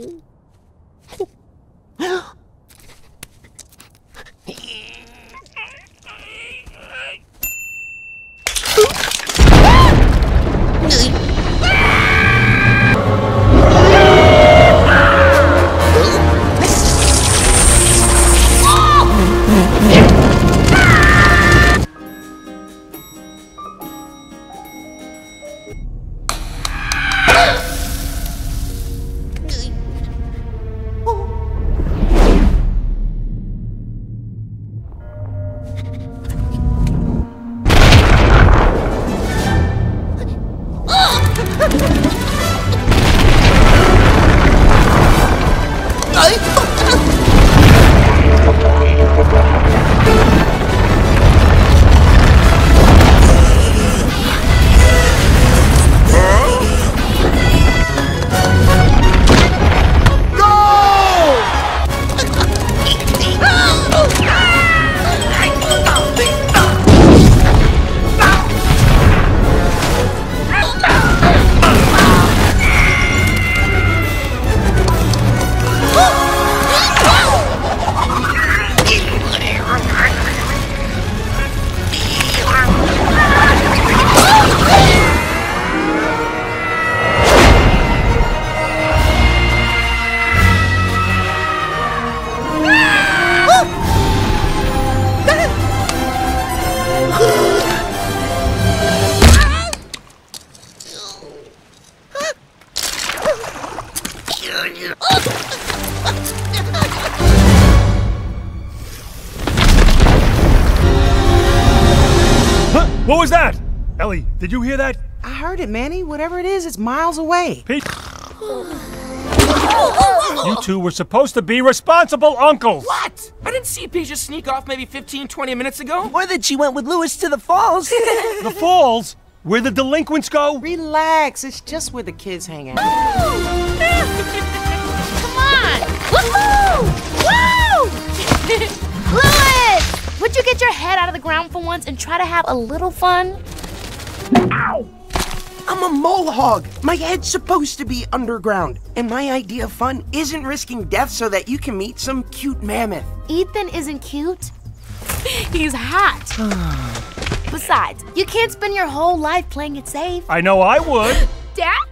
happy. What was that? Ellie, did you hear that? I heard it, Manny. Whatever it is, it's miles away. Pete. You two were supposed to be responsible uncles. What? I didn't see Pete just sneak off maybe 15, 20 minutes ago. Or that she went with Lewis to the falls. The falls? Where the delinquents go? Relax. It's just where the kids hang out. Come on. Woohoo! Woo! Lewis! Would you get your head out of the ground for once and try to have a little fun? Ow! I'm a mole hog. My head's supposed to be underground. And my idea of fun isn't risking death so that you can meet some cute mammoth. Ethan isn't cute. He's hot. Besides, you can't spend your whole life playing it safe. I know I would. Dad?